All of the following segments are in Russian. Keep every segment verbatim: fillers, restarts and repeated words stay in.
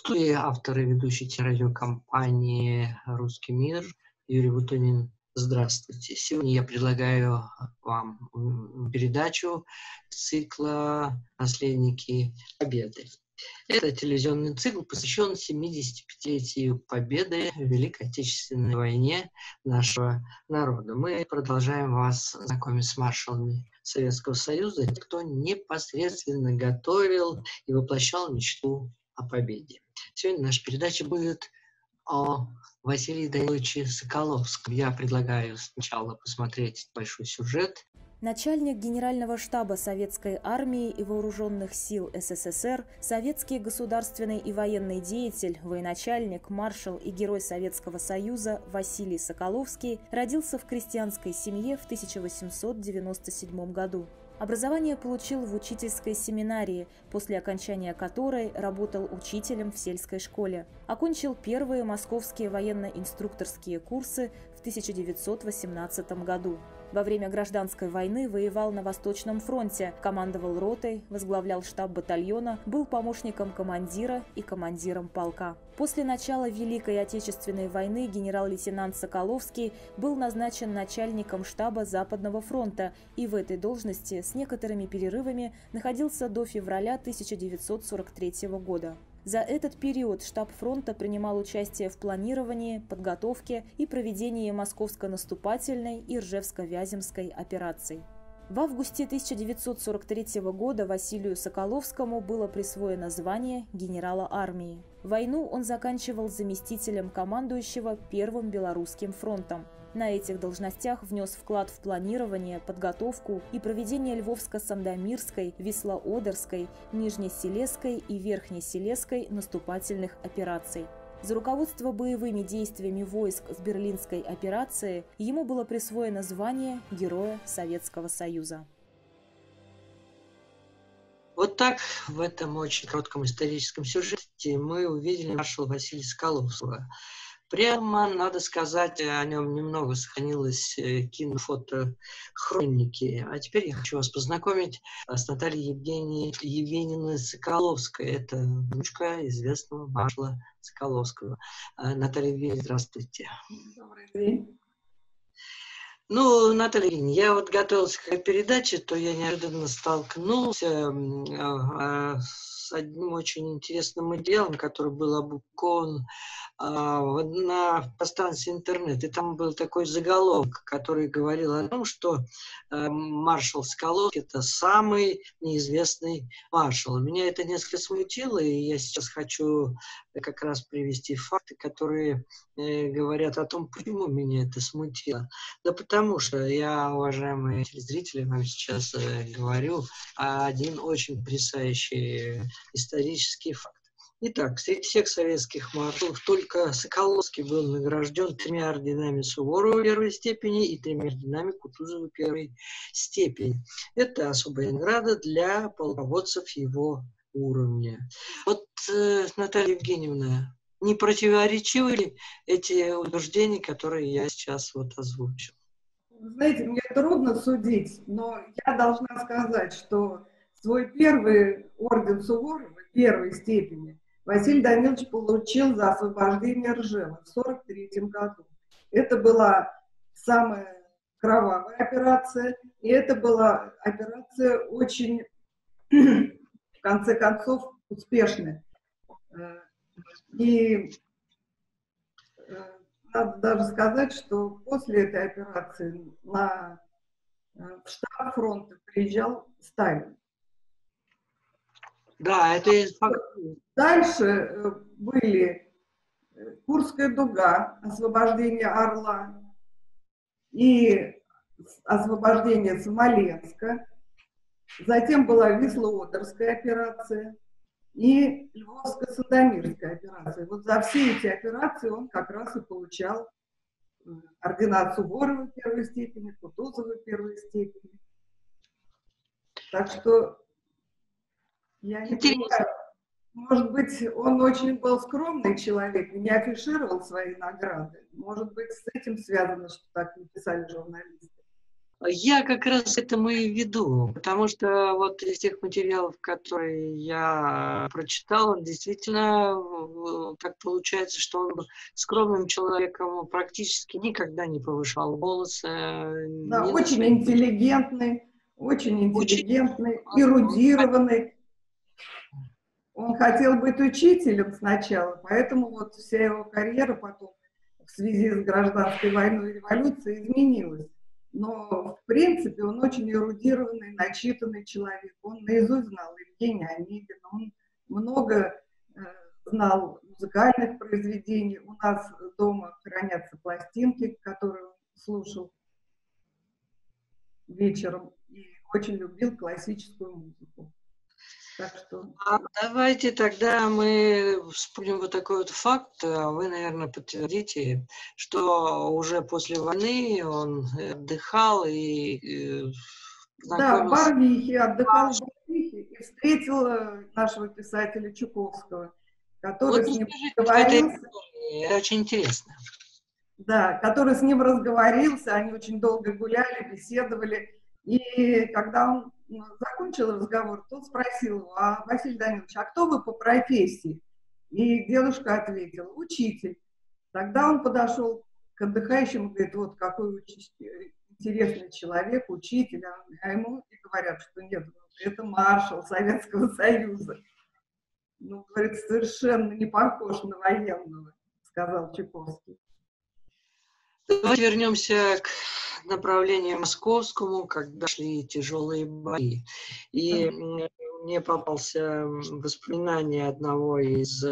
Зачастую авторы ведущей радиокомпании «Русский мир» Юрий Бутунин. Здравствуйте. Сегодня я предлагаю вам передачу цикла «Наследники победы». Это телевизионный цикл посвящен семидесятипятилетию победы в Великой Отечественной войне нашего народа. Мы продолжаем вас знакомить с маршалами Советского Союза, кто непосредственно готовил и воплощал мечту о победе. Сегодня наша передача будет о Василии Даниловиче Соколовском. Я предлагаю сначала посмотреть большой сюжет. Начальник Генерального штаба Советской армии и вооруженных сил СССР, советский государственный и военный деятель, военачальник, маршал и герой Советского Союза Василий Соколовский родился в крестьянской семье в тысяча восемьсот девяносто седьмом году. Образование получил в учительской семинарии, после окончания которой работал учителем в сельской школе. Окончил первые московские военно-инструкторские курсы в тысяча девятьсот восемнадцатом году. Во время гражданской войны воевал на Восточном фронте, командовал ротой, возглавлял штаб батальона, был помощником командира и командиром полка. После начала Великой Отечественной войны генерал-лейтенант Соколовский был назначен начальником штаба Западного фронта и в этой должности с некоторыми перерывами находился до февраля тысяча девятьсот сорок третьего года. За этот период штаб фронта принимал участие в планировании, подготовке и проведении Московско-наступательной и Ржевско-Вяземской операций. В августе тысяча девятьсот сорок третьего года Василию Соколовскому было присвоено звание генерала армии. Войну он заканчивал заместителем командующего Первым Белорусским фронтом. На этих должностях внес вклад в планирование, подготовку и проведение Львовско-Сандомирской, Висло-Одерской, Нижнесилезской и Верхнесилезской наступательных операций. За руководство боевыми действиями войск в Берлинской операции ему было присвоено звание Героя Советского Союза. Вот так в этом очень коротком историческом сюжете мы увидели маршала Василия Соколовского. Прямо, надо сказать, о нем немного сохранилось кинофотохроники. А теперь я хочу вас познакомить с Натальей Евгеньевной, Евгеньевной Соколовской. Это внучка известного маршала Соколовского. Наталья Евгеньевна, здравствуйте. Добрый день. Ну, Наталья Евгеньевна, я вот готовилась к передаче, то я неожиданно столкнулся с... с одним очень интересным делом, который был опубликован э, на пространстве интернет. И там был такой заголовок, который говорил о том, что э, маршал Соколовский – это самый неизвестный маршал. Меня это несколько смутило, и я сейчас хочу как раз привести факты, которые э, говорят о том, почему меня это смутило. Да потому что я, уважаемые телезрители, вам сейчас э, говорю один очень потрясающий исторический факт. Итак, среди всех советских маршалов только Соколовский был награжден тремя орденами Суворова первой степени и тремя орденами Кутузова первой степени. Это особая награда для полководцев его уровня. Вот, Наталья Евгеньевна, не противоречивы ли эти утверждения, которые я сейчас вот озвучил? Знаете, мне трудно судить, но я должна сказать, что свой первый орден Суворова первой степени Василий Данилович получил за освобождение Ржева в сорок третьем году. Это была самая кровавая операция, и это была операция очень, в конце концов, успешная. И надо даже сказать, что после этой операции на, в штаб фронта приезжал Сталин. Да, это и... Дальше были Курская дуга, освобождение Орла и освобождение Смоленска. Затем была Висло-Одерская операция и Львовско-Сандомирская операция. Вот за все эти операции он как раз и получал ордена Суворова первой степени, Кутузова первой степени. Так что... Я не понимаю. Может быть, он очень был скромный человек, не афишировал свои награды. Может быть, с этим связано, что так написали журналисты. Я как раз к этому и веду, потому что вот из тех материалов, которые я прочитал, он действительно так получается, что он был скромным человеком, практически никогда не повышал голоса. Да, очень интеллигентный, очень интеллигентный, очень... эрудированный. Он хотел быть учителем сначала, поэтому вот вся его карьера потом в связи с гражданской войной и революцией изменилась. Но, в принципе, он очень эрудированный, начитанный человек. Он наизусть знал Евгения Онегина, он много э, знал музыкальных произведений. У нас дома хранятся пластинки, которые он слушал вечером, и очень любил классическую музыку. Так что... а давайте тогда мы вспомним вот такой вот факт, вы, наверное, подтвердите, что уже после войны он отдыхал и... Да, в Барвихе, отдыхал в Барвихе и встретил нашего писателя Чуковского, который вот с ним разговорился. Это очень интересно. Да, который с ним разговорился, они очень долго гуляли, беседовали, и когда он закончил разговор, тот спросил его: а, Василий Данилович, а кто вы по профессии? И девушка ответила: учитель. Тогда он подошел к отдыхающему и говорит: вот какой интересный человек, учитель. А ему и говорят, что нет, это маршал Советского Союза. Ну, говорит, совершенно не похож на военного, сказал Чуковский. Давайте вернемся к направлению московскому, когда шли тяжелые бои. И мне попался воспоминание одного из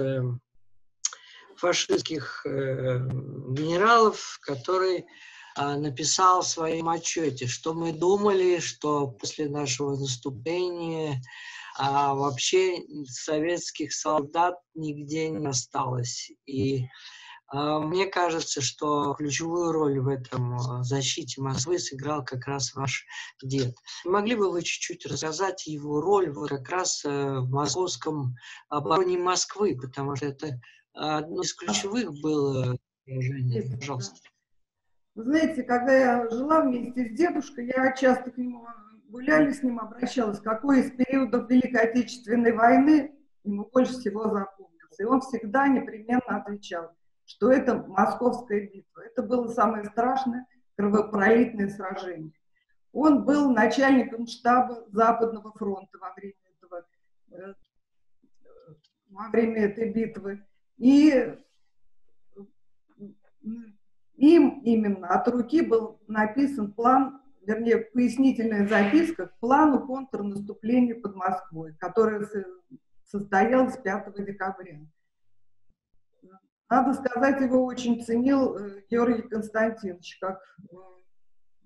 фашистских генералов, который написал в своем отчете, что мы думали, что после нашего наступления а, вообще советских солдат нигде не осталось. И мне кажется, что ключевую роль в этом защите Москвы сыграл как раз ваш дед. Могли бы вы чуть-чуть рассказать его роль вот как раз в московском обороне Москвы, потому что это одно из ключевых было сражений. Пожалуйста. Вы знаете, когда я жила вместе с дедушкой, я часто к нему гуляли, с ним обращалась, какой из периодов Великой Отечественной войны ему больше всего запомнился. И он всегда непременно отвечал, что это Московская битва. Это было самое страшное кровопролитное сражение. Он был начальником штаба Западного фронта во время, этого, во время этой битвы. И им именно от руки был написан план, вернее, пояснительная записка к плану контрнаступления под Москвой, который состоялся пятого декабря. Надо сказать, его очень ценил Георгий Константинович, как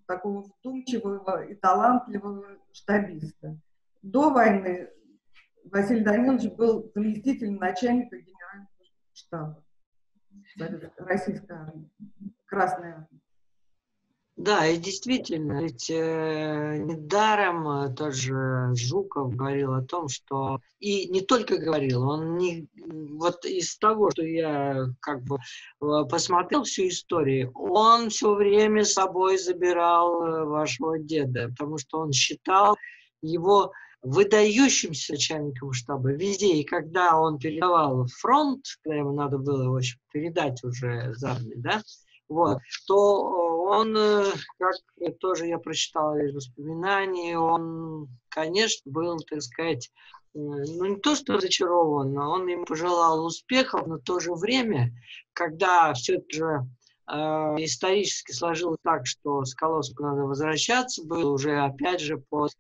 такого вдумчивого и талантливого штабиста. До войны Василий Данилович был заместителем начальника Генерального штаба Российской армии, Красной армии. Да, и действительно, ведь э, недаром тот же Жуков говорил о том, что... И не только говорил, он не... Вот из того, что я как бы посмотрел всю историю, он все время с собой забирал вашего деда, потому что он считал его выдающимся начальником штаба везде. И когда он передавал фронт, когда ему надо было, в общем, передать уже за армию, да, вот, то он, как тоже я прочитала из воспоминаний, он, конечно, был, так сказать, ну не то что разочарован, но он ему пожелал успехов, но в то же время, когда все же э, исторически сложилось так, что Соколовскому надо возвращаться, был уже опять же под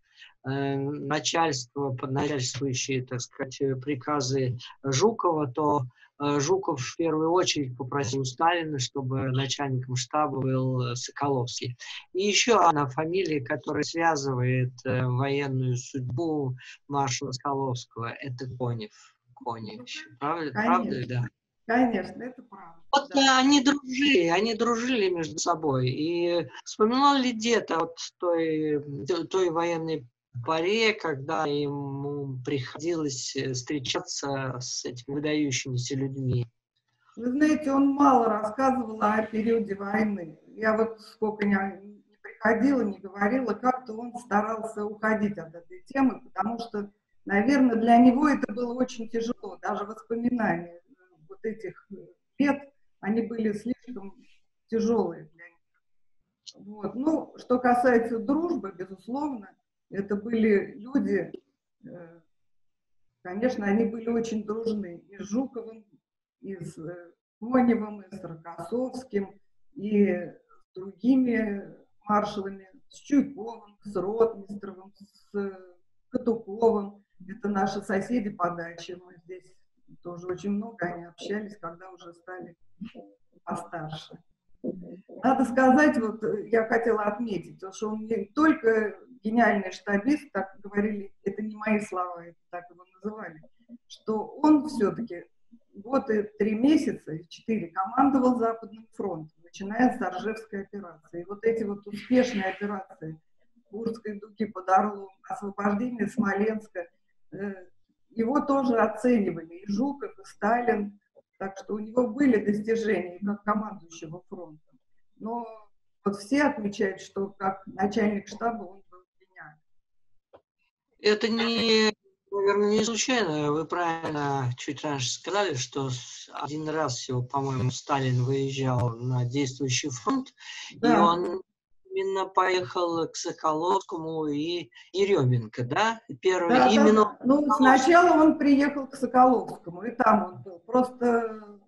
э, начальство, под начальствующие, так сказать, приказы Жукова, то Жуков в первую очередь попросил Сталина, чтобы начальником штаба был Соколовский. И еще одна фамилия, которая связывает военную судьбу маршала Соколовского, это Конев. Конев. Правда? Правда, да. Конечно, это правда. Вот да. Они дружили, они дружили между собой. И вспоминал ли дед от той, той военной паре, когда ему приходилось встречаться с этими выдающимися людьми? Вы знаете, он мало рассказывал о периоде войны. Я вот сколько не, не приходила, не говорила, как-то он старался уходить от этой темы, потому что, наверное, для него это было очень тяжело. Даже воспоминания вот этих лет, они были слишком тяжелые для него. Вот. Ну, что касается дружбы, безусловно, это были люди, конечно, они были очень дружны и с Жуковым, и с Коневым, и с Рокоссовским, и с другими маршалами, с Чуйковым, с Ротмистровым, с Катуковым. Это наши соседи по даче, мы здесь тоже очень много, они общались, когда уже стали постарше. Надо сказать, вот я хотела отметить, что он не только гениальный штабист, так говорили, это не мои слова, это так его называли, что он все-таки год и три месяца, и четыре, командовал Западным фронтом, начиная с Ржевской операции. И вот эти вот успешные операции Курской дуги, под Орлом, освобождение Смоленска, его тоже оценивали и Жуков, и Сталин. Так что у него были достижения как командующего фронтом. Но вот все отмечают, что как начальник штаба он был гениальным. Это не, наверное, не случайно. Вы правильно чуть раньше сказали, что один раз всего, по-моему, Сталин выезжал на действующий фронт, да. И он именно поехал к Соколовскому и Еременко, да? Первый, да, именно... да. Ну, сначала он приехал к Соколовскому, и там он был. Просто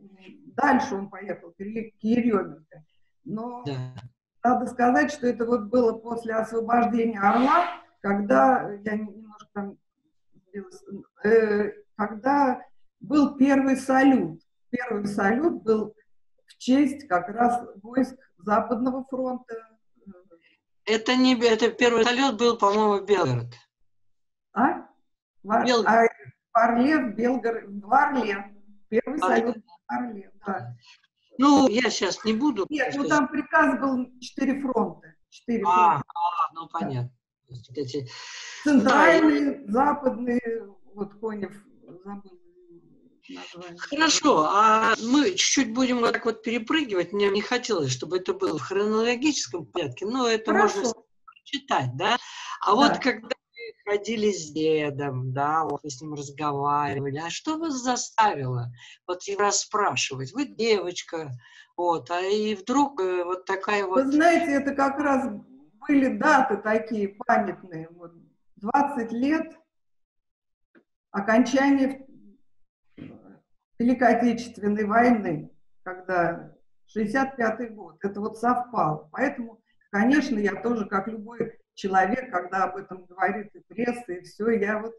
дальше он поехал к Еременко. Но да. Надо сказать, что это вот было после освобождения Орла, когда, я немножко там сбилась, э, когда был первый салют. Первый салют был в честь как раз войск Западного фронта. Это не это первый салют был, по-моему, Белгород. А? Белгород. А, в Орле, Белгород, в Орле. Первый салют в Орле, да. Ну, я сейчас не буду. Нет, ну там приказ был четыре фронта. четыре а, фронта. А, ну понятно. Да. Центральные, да. Западные, вот Конев забыл. Хорошо, а мы чуть-чуть будем вот так вот перепрыгивать. Мне не хотелось, чтобы это было в хронологическом порядке, но это хорошо. Можно читать, да? А да. Вот когда вы ходили с дедом, да, вот вы с ним разговаривали, а что вас заставило вот его расспрашивать? Вы девочка, вот, а и вдруг вот такая вот... Вы знаете, это как раз были даты такие памятные, вот, двадцать лет окончания Великой Отечественной войны, когда шестьдесят пятый год, это вот совпало. Поэтому, конечно, я тоже, как любой человек, когда об этом говорит и пресса, и все, я вот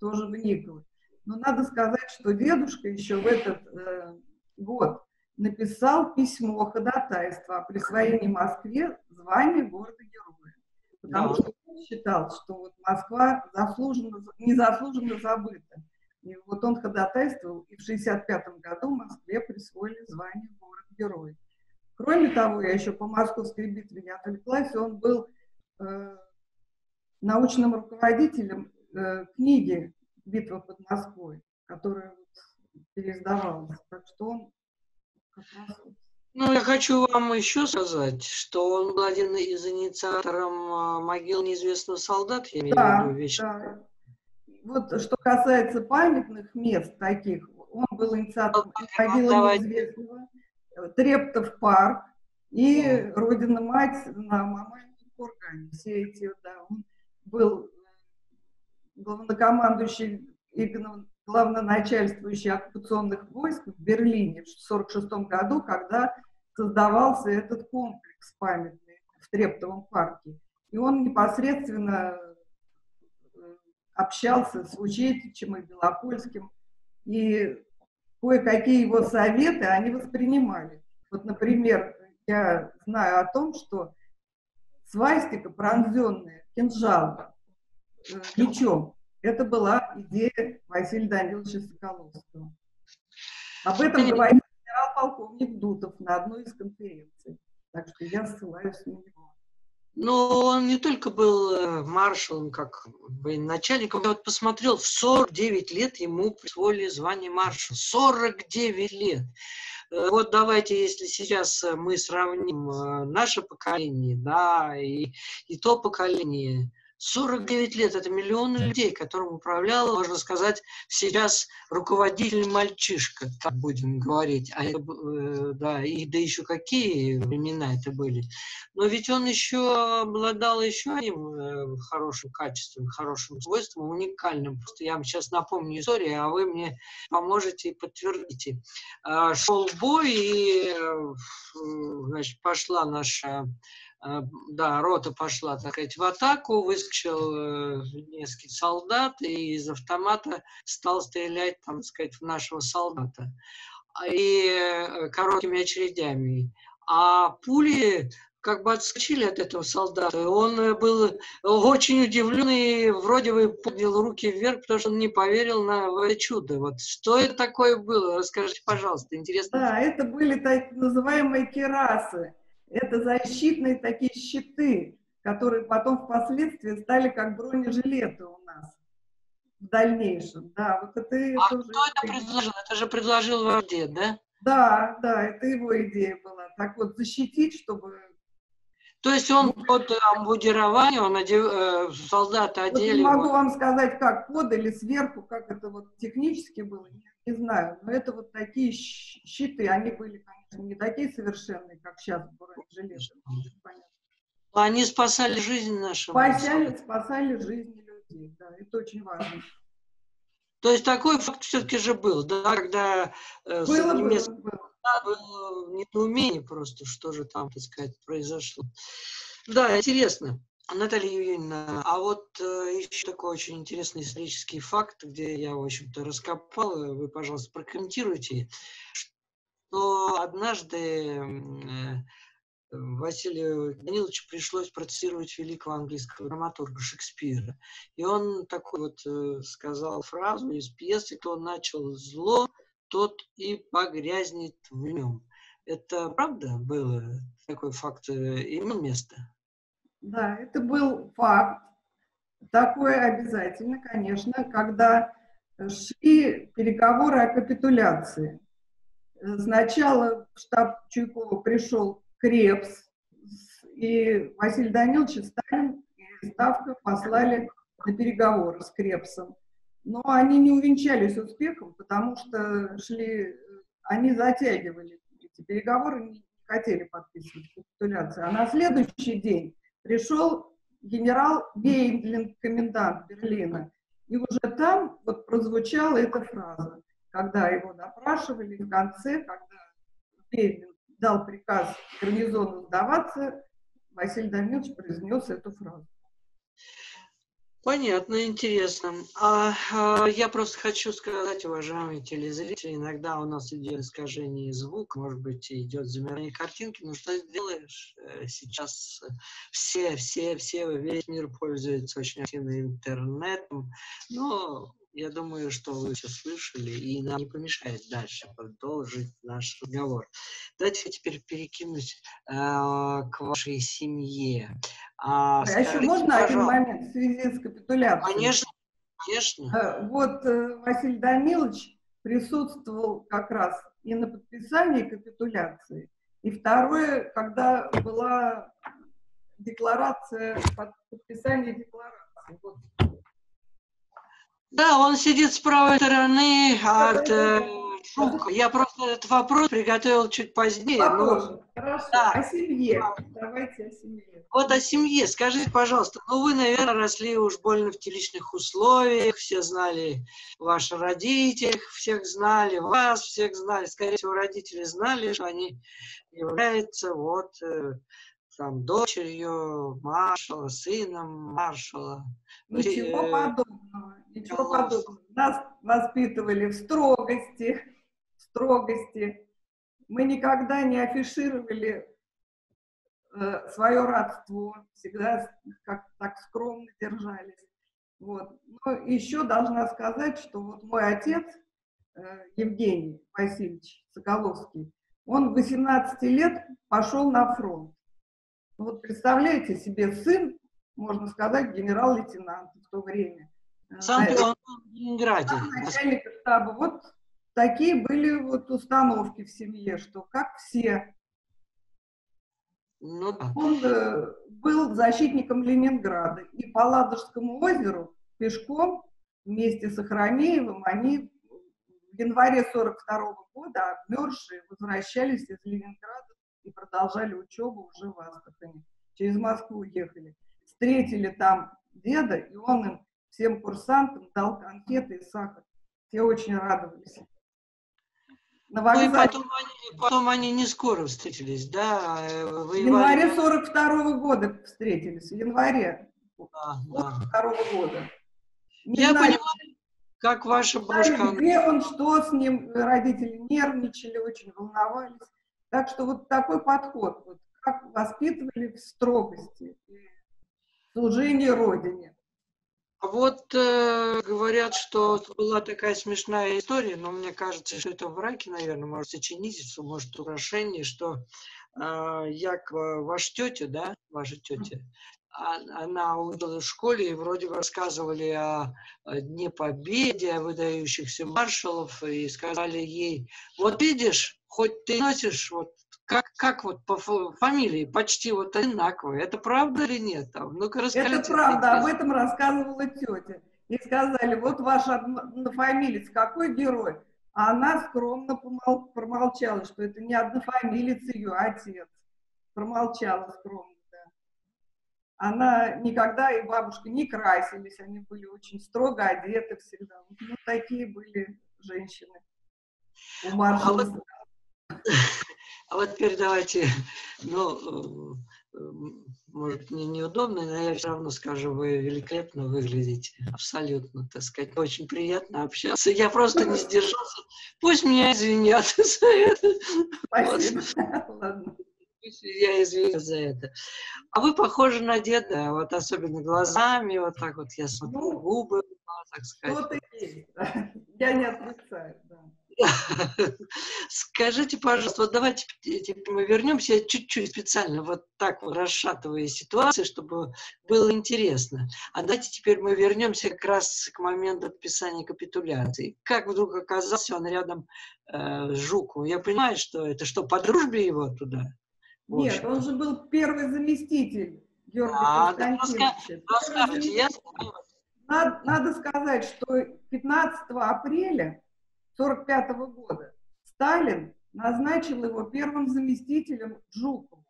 тоже вникла. Но надо сказать, что дедушка еще в этот э, год написал письмо ходатайства о присвоении Москве звания города-героя. Потому что он считал, что вот Москва заслуженно, незаслуженно забыта. И вот он ходатайствовал, и в шестьдесят пятом году Москве присвоили звание город-герой. Кроме того, я еще по Московской битве не отвлеклась, он был э, научным руководителем э, книги «Битва под Москвой», которая переиздавалась. Так что он как раз... Ну, я хочу вам еще сказать, что он был один из инициаторов могил неизвестного солдата, я имею в виду вещи. Да. Вот что касается памятных мест таких, он был инициатором могилы неизвестного, Трептов парк и Родина-мать на Мамайном кургане. Все эти, да, он был главнокомандующий и главноначальствующий оккупационных войск в Берлине в сорок шестом году, когда создавался этот комплекс памятный в Трептовом парке. И он непосредственно общался с Учетичем и Белопольским, и кое-какие его советы они воспринимали. Вот, например, я знаю о том, что свастика, пронзенная кинжалом, мечом, это была идея Василия Даниловича Соколовского. Об этом говорил генерал-полковник Дутов на одной из конференций. Так что я ссылаюсь на него. Но он не только был маршалом, как военачальником. Я вот посмотрел, в сорок девять лет ему присвоили звание маршала. сорок девять лет! Вот давайте, если сейчас мы сравним наше поколение, да, и, и то поколение, сорок девять лет — это миллионы людей, которым управлял, можно сказать, сейчас руководитель-мальчишка, так будем говорить. А это, да, и да еще какие времена это были. Но ведь он еще обладал еще одним хорошим качеством, хорошим свойством, уникальным. Просто я вам сейчас напомню историю, а вы мне поможете и подтвердите. Шел бой, и, значит, пошла наша... Да, рота пошла, так сказать, в атаку, выскочил несколько солдат и из автомата стал стрелять, там, так сказать, в нашего солдата. И короткими очередями. А пули как бы отскочили от этого солдата. Он был очень удивлен и вроде бы поднял руки вверх, потому что он не поверил на чудо. Вот что это такое было? Расскажите, пожалуйста, интересно. Да, это были так называемые керасы. Это защитные такие щиты, которые потом впоследствии стали как бронежилеты у нас в дальнейшем. Да, вот это, это а уже... кто это предложил? Это же предложил ваш дед, да? Да, да, это его идея была. Так вот, защитить, чтобы... То есть он под амбудирование, он одев... солдата одели... Вот не могу вам сказать, как под или сверху, как это вот технически было, не, не знаю. Но это вот такие щиты, они были, конечно, не такие совершенные, как сейчас бронежилеты. Они спасали жизнь нашу. Спасали, спасали жизни людей, да, это очень важно. То есть такой факт все-таки же был, да, когда э, было, немецкого было, было. Было недоумение просто, что же там, так сказать, произошло. Да, интересно. Наталья Евгеньевна, а вот э, еще такой очень интересный исторический факт, где я, в общем-то, раскопала, вы, пожалуйста, прокомментируйте, но однажды Василию Даниловичу пришлось процитировать великого английского драматурга Шекспира. И он такой вот сказал фразу из пьесы: «Кто начал зло, тот и погрязнет в нем». Это правда было? Такой факт имел место? Да, это был факт. Такое обязательно, конечно, когда шли переговоры о капитуляции. Сначала в штаб Чуйкова пришел Крепс, и Василий Данилович и Сталин и Ставка послали на переговоры с Крепсом. Но они не увенчались успехом, потому что шли, они затягивали эти переговоры, не хотели подписывать капитуляцию. А на следующий день пришел генерал Вейндлинг, комендант Берлина, и уже там вот прозвучала эта фраза. Когда его допрашивали, в конце, когда Берзарин дал приказ гарнизону сдаваться, Василий Данилович произнес эту фразу. Понятно, интересно. А, а, я просто хочу сказать, уважаемые телезрители, иногда у нас идет искажение звука, может быть, идет замирание картинки, но что сделаешь? Сейчас все, все, все, весь мир пользуется очень активно интернетом, но... Я думаю, что вы все слышали, и нам не помешает дальше продолжить наш разговор. Давайте я теперь перекинусь э, к вашей семье. А, а скажите, еще можно один момент в связи с капитуляцией? Конечно, конечно. Вот Василий Данилович присутствовал как раз и на подписании капитуляции, и второе, когда была декларация, подписание декларации. Вот. Да, он сидит с правой стороны от э, Жукова. Я просто этот вопрос приготовил чуть позднее. Но... Хорошо, да. О семье. Давайте о семье. Вот о семье. Скажите, пожалуйста, ну вы, наверное, росли уж больно в теличных условиях, все знали ваших родителей, всех знали, вас всех знали. Скорее всего, родители знали, что они являются вот э, там дочерью маршала, сыном маршала. Ничего э, подобного. Ничего подобного. Нас воспитывали в строгости, в строгости. Мы никогда не афишировали э, свое родство, всегда как так скромно держались. Вот. Но еще должна сказать, что вот мой отец, э, Евгений Васильевич Соколовский, он в восемнадцать лет пошел на фронт. Вот представляете себе, сын, можно сказать, генерал-лейтенант в то время. Сам-то в Ленинграде. Начальник штаба. Вот такие были вот установки в семье, что как все. Ну, да. Он был защитником Ленинграда. И по Ладожскому озеру пешком вместе с Охранеевым они в январе сорок второго года обмерзшие возвращались из Ленинграда и продолжали учебу уже в Астрахани. Через Москву уехали. Встретили там деда, и он им, всем курсантам, дал конфеты и сахар. Все очень радовались. На вокзале... ну, и потом, они, потом они не скоро встретились, да? Воевали. В январе сорок второго года встретились. В январе сорок второго года. Не Я знаю, понимаю, как ваша бабушка... Где он, что с ним, родители нервничали, очень волновались. Так что вот такой подход, вот, как воспитывали в строгости, служение Родине. Вот э, говорят, что была такая смешная история, но мне кажется, что это враки, наверное, может, сочинительство, может, украшение, что э, якобы ваша тетя, да, ваша тетя, она училась в школе, и вроде бы рассказывали о Дне Победы, о выдающихся маршалов, и сказали ей, вот видишь, хоть ты носишь вот как, как вот по фамилии почти вот одинаковые, это правда или нет? Ну-ка расскажите. Это правда, об этом рассказывала тетя. И сказали, вот ваша однофамилец, какой герой? А она скромно помол... промолчала, что это не однофамилец ее, отец. Промолчала скромно, да. Она никогда и бабушка не красились, они были очень строго одеты всегда. Ну, такие были женщины. У маршала. А вот теперь давайте, ну, может, мне неудобно, но я все равно скажу, вы великолепно выглядите, абсолютно, так сказать, очень приятно общаться. Я просто не сдержался, пусть меня извинят за это. Спасибо. Вот. Ладно. Я извиняюсь за это. А вы похожи на деда, вот особенно глазами, вот так вот я смотрю, ну, губы, так сказать. Что-то есть, да. Я не отрицаю, да. Скажите, пожалуйста, вот давайте мы вернемся чуть-чуть специально, вот так вот расшатывая ситуацию, чтобы было интересно. А давайте теперь мы вернемся как раз к моменту подписания капитуляции. Как вдруг оказался он рядом э, с Жуковым? Я понимаю, что это что, по дружбе его туда? Нет, он же был первый заместитель Георгия а, Константиновича. Да, расскажите, я... надо, надо сказать, что пятнадцатого апреля сорок пятого года Сталин назначил его первым заместителем Жукову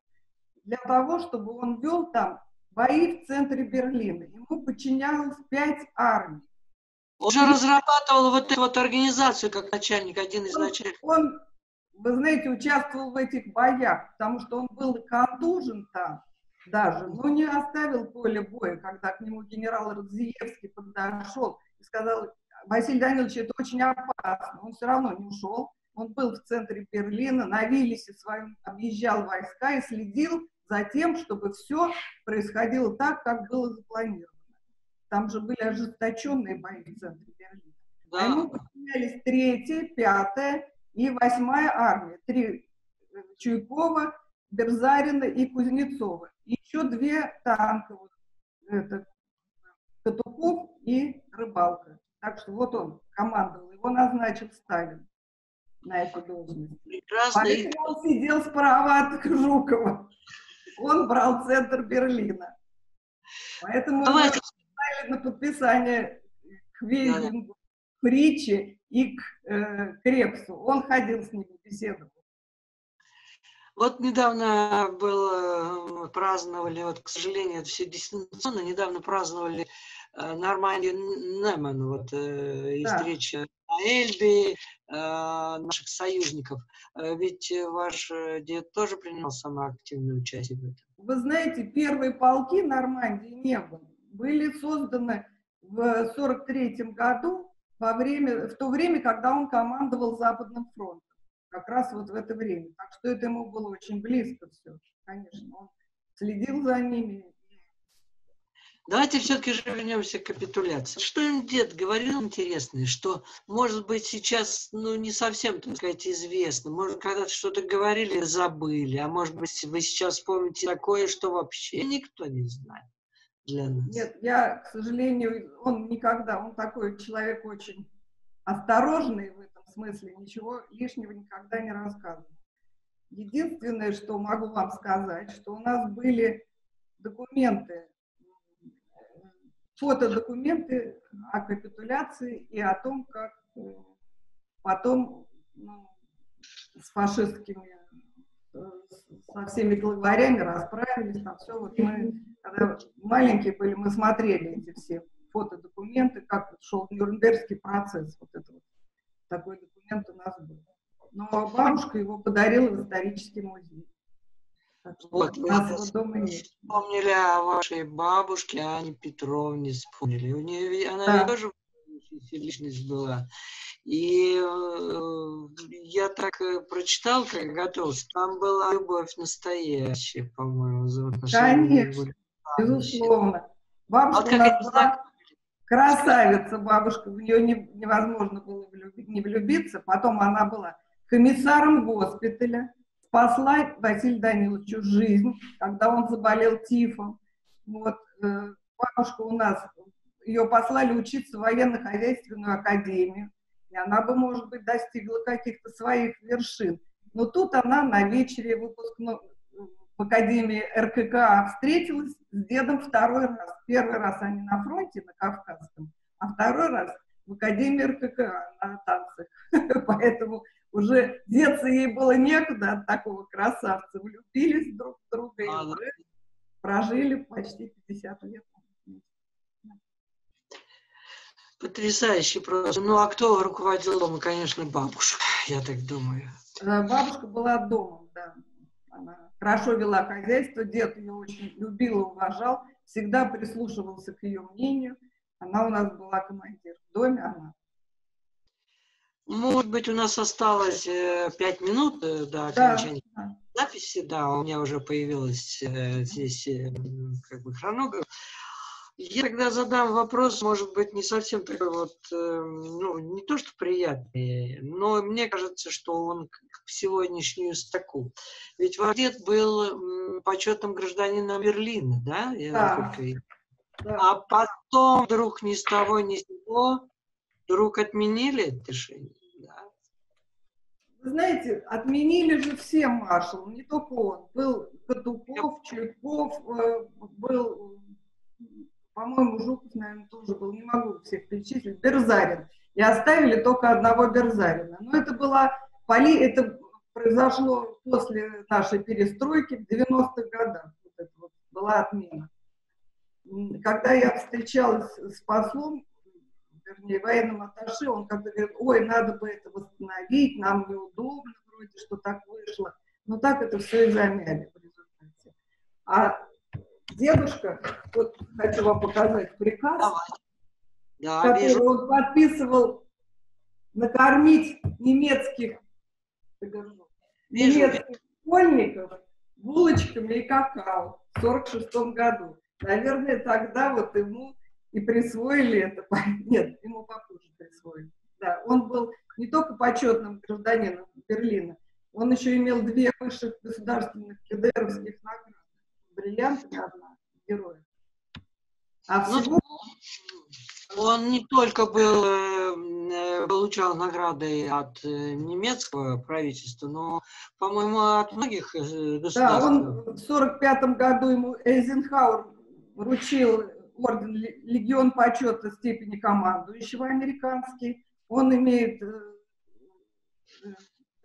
для того, чтобы он вел там бои в центре Берлина. Ему подчинялось пять армий. Он же разрабатывал вот эту вот организацию как начальник, один из начальников. Он, вы знаете, участвовал в этих боях, потому что он был контужен там даже, но не оставил поле боя, когда к нему генерал Радзиевский подошел и сказал: Василий Данилович, это очень опасно. Он все равно не ушел. Он был в центре Берлина, на Виллисе своем объезжал войска и следил за тем, чтобы все происходило так, как было запланировано. Там же были ожесточенные бои в центре Берлина. Да. А ему подчинялись третья, пятая и восьмая армия. Три Чуйкова, Берзарина и Кузнецова. И еще две танковых. Это Катуков и Рыбалка. Так что вот он командовал, его назначил Сталин на эту должность. Прекрасно. Поэтому он сидел справа от Жукова. Он брал центр Берлина. Поэтому мы поставили на подписание к Вейнингу, к Ричи и к э, Крепсу. Он ходил с ними, беседовал. Вот недавно было, праздновали, вот, к сожалению, это все дистанционно, недавно праздновали Нормандию Неман, вот, э, и да. встреча на Эльбе э, наших союзников. Ведь ваш дед тоже принимал самое активное участие в этом. Вы знаете, первые полки Нормандии не было. Были созданы в сорок третьем году, во время, в то время, когда он командовал Западным фронтом. Как раз вот в это время. Так что это ему было очень близко все. Конечно, он следил за ними. Давайте все-таки же вернемся к капитуляции. Что им дед говорил интересное, что, может быть, сейчас, ну, не совсем, так сказать, известно. Может, когда-то что-то говорили, забыли. А может быть, вы сейчас помните такое, что вообще никто не знает для нас. Нет, я, к сожалению, он никогда, он такой человек очень осторожный в этом смысле. Ничего лишнего никогда не рассказывал. Единственное, что могу вам сказать, что у нас были документы, фотодокументы о капитуляции и о том, как потом, ну, с фашистскими, со всеми главарями расправились. Там все. Вот мы, когда маленькие были, мы смотрели эти все фотодокументы, как шел Нюрнбергский процесс. Вот это вот. Такой документ у нас был. Но бабушка его подарила в исторический музей. Вот, мы вспомнили о вашей бабушке Анне Петровне, вспомнили. У нее, она да. тоже личность была. И э, я так прочитал, как готовился. Там была любовь настоящая, по-моему, за отношения. Конечно, безусловно. Бабушка а вот была красавица, бабушка. В нее не, невозможно было влюбить, не влюбиться. Потом она была комиссаром госпиталя. Спасла Василию Даниловичу жизнь, когда он заболел тифом. Вот, э, бабушка у нас, ее послали учиться в военно-хозяйственную академию, и она бы, может быть, достигла каких-то своих вершин. Но тут она на вечере выпускного в Академии эр ка ка а встретилась с дедом второй раз. Первый раз они на фронте, на Кавказском, а второй раз в Академии эр ка ка а на танцах. Поэтому уже деться ей было некуда от такого красавца. Влюбились друг в друга и а, уже прожили почти пятьдесят лет. Потрясающе просто. Ну, а кто руководил домом? Конечно, бабушка, я так думаю. Бабушка была домом, да. Она хорошо вела хозяйство, дед ее очень любил и уважал, всегда прислушивался к ее мнению. Она у нас была командир в доме, она. Может быть, у нас осталось пять минут до окончания да, да. записи. Да, у меня уже появилась здесь как бы хронограф. Я тогда задам вопрос, может быть, не совсем такой вот, ну, не то что приятный, но мне кажется, что он к сегодняшнюю строку. Ведь ваш дед был почетным гражданином Берлина, да? Я да. да. А потом вдруг ни с того, ни с сего... Вдруг отменили это решение, да? Вы знаете, отменили же все маршалы, не только он. Был Катуков, Чуйков, был, по-моему, Жуков, наверное, тоже был, не могу всех перечислить, Берзарин. И оставили только одного Берзарина. Но это была, это произошло после нашей перестройки в девяностых годах. Вот это вот была отмена. Когда я встречалась с послом, вернее, военным атташе, он как-то говорит, ой, надо бы это восстановить, нам неудобно вроде, что так вышло. Но так это все и замяли в результате. А дедушка, вот хочу вам показать приказ, да, который вижу. Он подписывал накормить немецких, немецких школьников булочками и какао в сорок шестом году. Наверное, тогда вот ему... И присвоили это, нет, ему попозже присвоили. Да, он был не только почетным гражданином Берлина, он еще имел две высших государственных кедеровских награды. Бриллиантами одна, героя. А всего... Он не только был, получал награды от немецкого правительства, но, по-моему, от многих государств. Да, он в сорок пятом году ему Эйзенхауэр вручил орден Легион почета степени командующего американский. Он имеет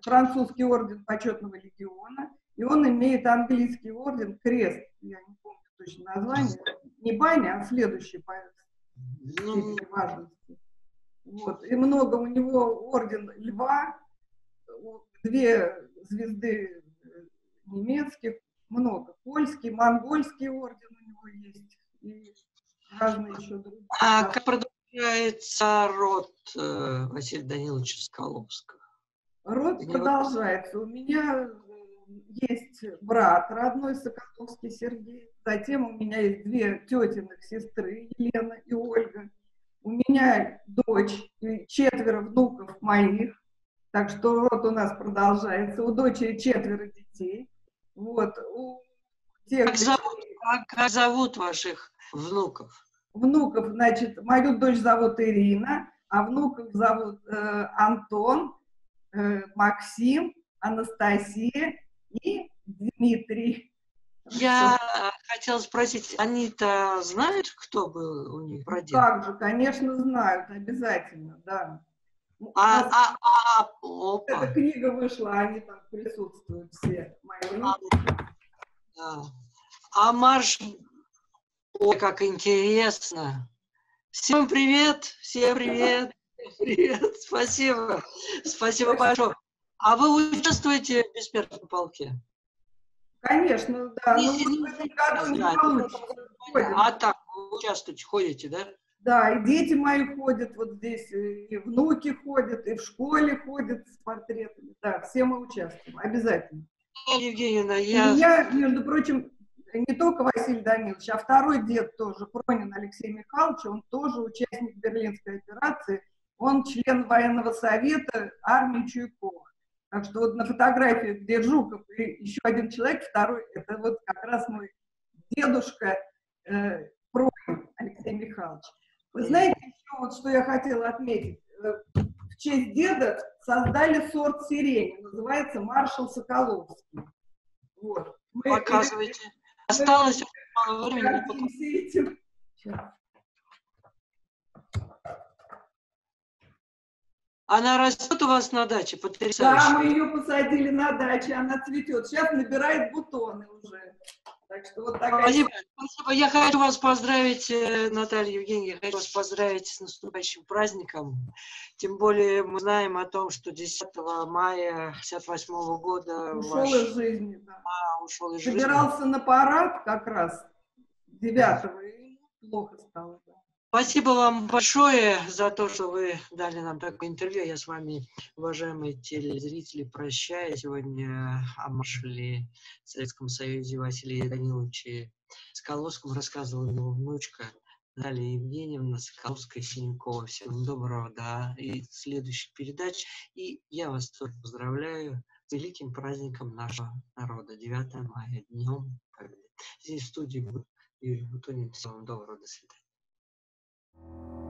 французский орден почетного легиона, и он имеет английский орден Крест. Я не помню точно название. Не баня, а следующий по степени важности. Вот. И много у него орден Льва, две звезды немецких, много. Польский, монгольский орден у него есть. И еще а как продолжается род э, Василия Даниловича Соколовского? Род продолжается. У меня есть брат родной Соколовский Сергей, затем у меня есть две тетиных сестры, Елена и Ольга, у меня дочь и четверо внуков моих, так что род у нас продолжается, у дочери четверо детей. Вот, у тех как, зовут, как, как зовут ваших внуков? Внуков, значит, мою дочь зовут Ирина, а внуков зовут э, Антон, э, Максим, Анастасия и Дмитрий. Я хотела спросить, они-то знают, кто был у них родитель? Так же, конечно, знают, обязательно, да. А, нас, а, а, а, эта книга вышла, они там присутствуют все. Мои а, да. а марш, ой, как интересно. Всем привет, всем привет, привет, спасибо, спасибо большое. А вы участвуете в бессмертном полке? Конечно, да. Не, ну, не, в этом не году не а так, вы участвуете, ходите, да? Да, и дети мои ходят вот здесь, и внуки ходят, и в школе ходят с портретами. Да, все мы участвуем, обязательно. Евгения, я... я, между прочим, не только Василий Данилович, а второй дед тоже, Пронин Алексей Михайлович, он тоже участник Берлинской операции, он член военного совета армии Чуйкова. Так что вот на фотографии, где Жуков и еще один человек, второй, это вот как раз мой дедушка э, Пронин Алексей Михайлович. Вы знаете, еще вот, что я хотела отметить? В честь деда создали сорт сирени, называется Маршал Соколовский. Вот. Мы показывайте. Мы... Осталось мало времени. Она растет у вас на даче, потрясающе. Да, мы ее посадили на даче, она цветет. Сейчас набирает бутоны уже. Так что вот такая... Спасибо. Спасибо. Я хочу вас поздравить, Наталья Евгеньевна, я хочу вас поздравить с наступающим праздником. Тем более мы знаем о том, что десятого мая тысяча девятьсот шестьдесят восьмого года ушел ваш... из жизни. Да. А, ушел из Собирался жизни. На парад как раз девятого и плохо стало. Да. Спасибо вам большое за то, что вы дали нам такое интервью. Я с вами, уважаемые телезрители, прощаюсь. Сегодня о маршале в Советском Союзе Василии Даниловиче Соколовском рассказывала его внучка Наталья Евгеньевна Соколовская-Синякова. Всем доброго, да, и следующих передач. И я вас тоже поздравляю с великим праздником нашего народа. девятого мая, Днем Победы. Здесь в студии Юрий Бутунин. Всем доброго, до свидания. Thank you.